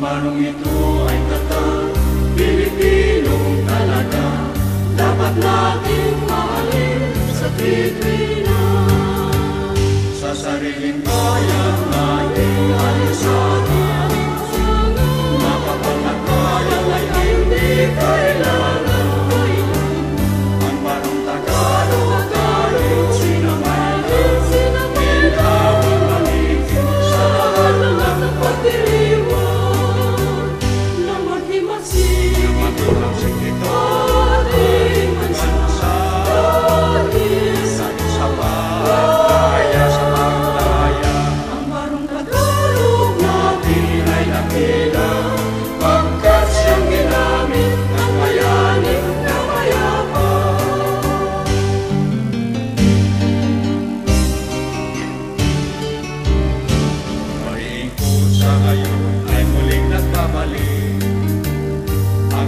Barong ito ay tatak, Pilipinong talaga, dapat natin mahalin sa Pilipinas. Sa sariling bayan natin ay satin, napapanagayan ay hindi kailangan. Ang barong Tagalog kahit sinaman, ikaw ang maligid sa lahat ng ating pagdiriwang.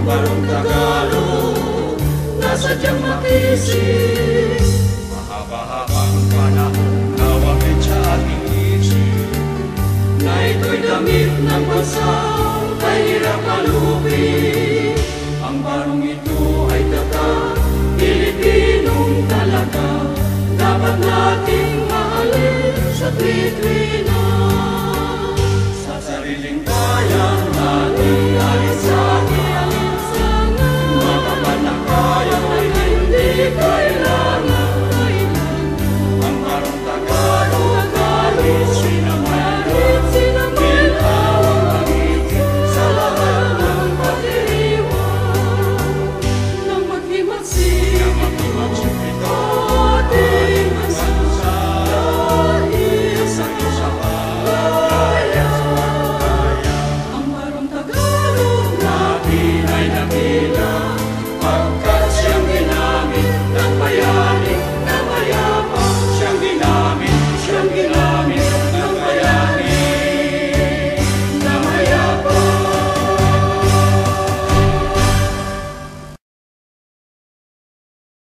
Barong Tagalog na sadyang makisig, mahaba-habang panahon na wakit sa ating isip, na ito'y damit ng bansa ay hirap malupit. Ang barong ito ay tatak, Pilipinong talaga, dapat nating mahalin sa Pilipinas.